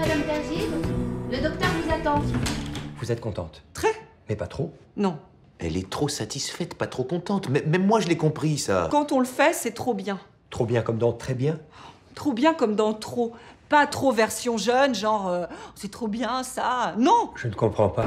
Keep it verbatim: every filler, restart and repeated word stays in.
Madame Terzine, le docteur vous attend. Vous êtes contente? Très. Mais pas trop? Non. Elle est trop satisfaite, pas trop contente. M- même moi, je l'ai compris, ça. Quand on le fait, c'est trop bien. Trop bien comme dans très bien? Trop bien comme dans trop. Pas trop version jeune, genre euh, c'est trop bien, ça. Non. Je ne comprends pas.